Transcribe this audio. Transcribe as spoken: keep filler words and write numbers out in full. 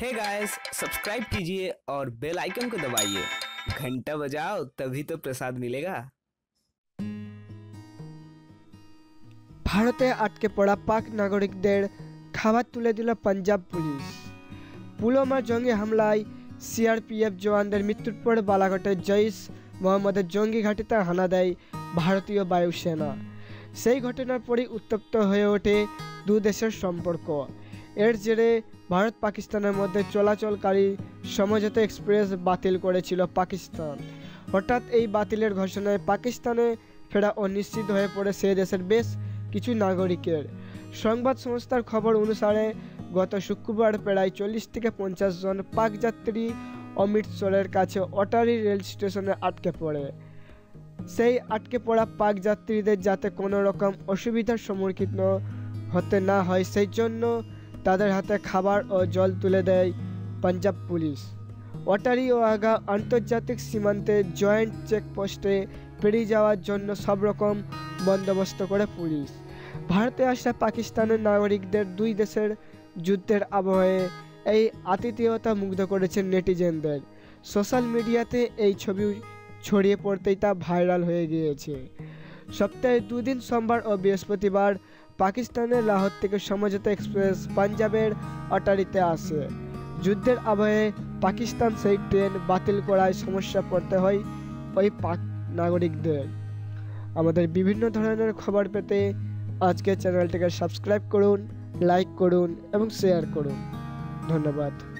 Hey guys, subscribe कीजिए और bell icon को दबाइए। घंटा बजाओ तभी तो प्रसाद मिलेगा। ভারতে আটকে পড়া পাক নাগরিকদের খাবার তুলে দিল পাঞ্জাব পুলিশ। পুলওয়ামার জঙ্গি হামলায় সিআরপিএফ জওয়ানদের মৃত্যুর পর বালাকটের জৈশ-ই-মোহাম্মদের জঙ্গি ঘাঁটিতে হানা দেয় ভারতীয় বায়ুসেনা। সেই ঘটনার পরই উত্তপ্ত হয়ে ওঠে দুই দেশের সম্পর্ক। এর জেরে ভারত পাকিস্তানের মধ্যে চলাচলকারী সমঝোতা এক্সপ্রেস বাতিল করেছিল পাকিস্তান। হঠাৎ এই বাতিলের ঘোষণায় পাকিস্তানে ফেরা অনিশ্চিত হয়ে পড়ে সেই দেশের বেশ কিছু নাগরিকের। সংবাদ সংস্থার খবর অনুসারে গত শুক্রবার প্রায় চল্লিশ থেকে পঞ্চাশ জন পাক যাত্রী অমৃতসরের কাছে অটারি রেল স্টেশনে আটকে পড়ে। সেই আটকে পড়া পাক যাত্রীদের যাতে কোনো রকম অসুবিধার সম্মুখীন হতে না হয় সেই জন্য তাদের হাতে খাবার ও জল তুলে দেয় পাঞ্জাব পুলিশ। অটারি ও আগা আন্তর্জাতিক সীমান্তে জয়েন্ট চেকপোস্টে পেরিয়ে যাওয়ার জন্য সব রকম বন্দোবস্ত করে পুলিশ। ভারতে আসা পাকিস্তানের নাগরিকদের দুই দেশের যুদ্ধের আবহে এই আতিথেয়তা মুগ্ধ করেছে নেটিজেনদের। সোশ্যাল মিডিয়াতে এই ছবি ছড়িয়ে পড়তেই তা ভাইরাল হয়ে গিয়েছে। সপ্তাহে দুদিন সোমবার ও বৃহস্পতিবার পাকিস্তানের লাহোর থেকে সমঝোতা এক্সপ্রেস পাঞ্জাবের অটারিতে আসে। যুদ্ধের আবহে পাকিস্তান সেই ট্রেন বাতিল করায় সমস্যা পড়তে হয় ওই পাক নাগরিকদের। আমাদের বিভিন্ন ধরনের খবর পেতে আজকের চ্যানেলটিকে সাবস্ক্রাইব করুন, লাইক করুন এবং শেয়ার করুন। ধন্যবাদ।